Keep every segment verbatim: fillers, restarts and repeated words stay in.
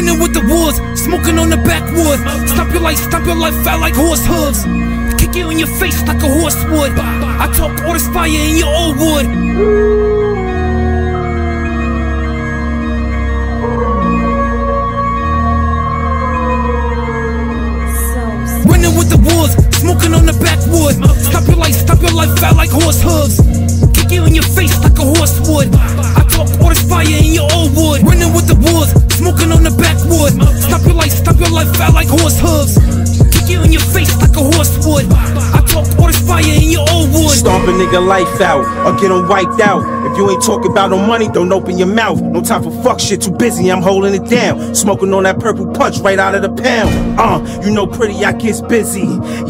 running with the wolves, smoking on the backwood. Stomp your life, stomp your life out like horse hooves. Kick you in your face like a horse would. I talk all this fire in your old wood. With the wolves, smoking on the backwood. Stop your life, stop your life out like horse hooves. Kick you in your face like a horse would. I talk all this fire in your old wood. Running with the wolves, smoking on the backwood. Stop your life, stop your life out like horse hooves. Kick you in your face like a horse would. I talk all this fire in your old wood. Stomp a nigga life out, or get him wiped out. If you ain't talking about no money, don't open your mouth. No time for fuck shit, too busy, I'm holding it down. Smoking on that purple punch right out of the pound. Uh, you know pretty, I gets busy.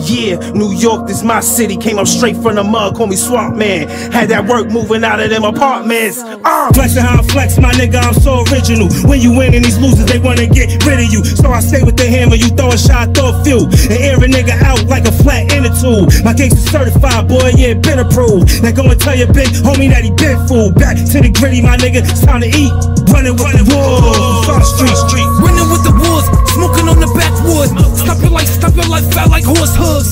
Yeah, New York, this my city. Came up straight from the mug, call me Swamp Man. Had that work moving out of them apartments. Uh, flexing how I flex, my nigga, I'm so original. When you winning these losers, they wanna get rid of you. So I stay with the hammer, you throw a shot, throw a few. And air a nigga out like a flat inner tool. My case is certified, boy, yeah, been approved. Now go and tell your big homie that he been. Back to the gritty, my nigga, it's time to eat. Running with the wolves, street, street. Running with the wolves, smoking on the backwood. Stop your life, stop your life out like horse hooves.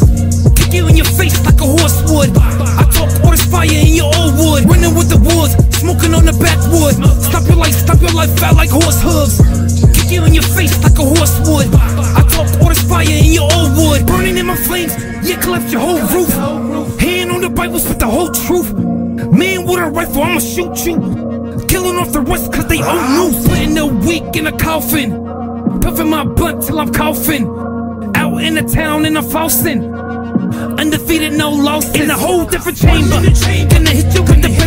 Kick you in your face like a horse would. I talk all this fire in your old wood. Running with the wolves, smoking on the backwood. Stop your life, stop your life out like horse hooves. Kick you in your face like a horse would. I talk all this fire in your old wood. Burning in my flames, yeah, collapse your whole roof. Hand on the Bible, spit the whole truth. Man with a rifle, I'ma shoot you. Killing off the rest cause they own news. Splitting the weak in a coffin. Puffing my butt till I'm coughing. Out in the town and I'm faucin. Undefeated, no losses. In a whole different chamber. Gonna hit you with the banger.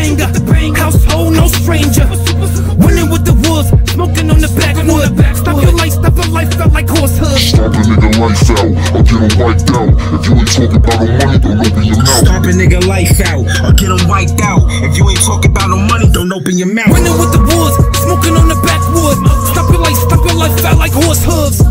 Household, no stranger. Winning with the wolves, smoking on the backwood. Stop your life, stop your life, felt like horse hooves. Stop a nigga life out, I'll get him wiped out. If you ain't talking about no money, don't open your mouth. Stop a nigga life out, I'll get him wiped out. If you ain't talking about no money, don't open your mouth. Running with the wolves, smoking on the backwood. Stop your life, stop your life, felt like horse hooves.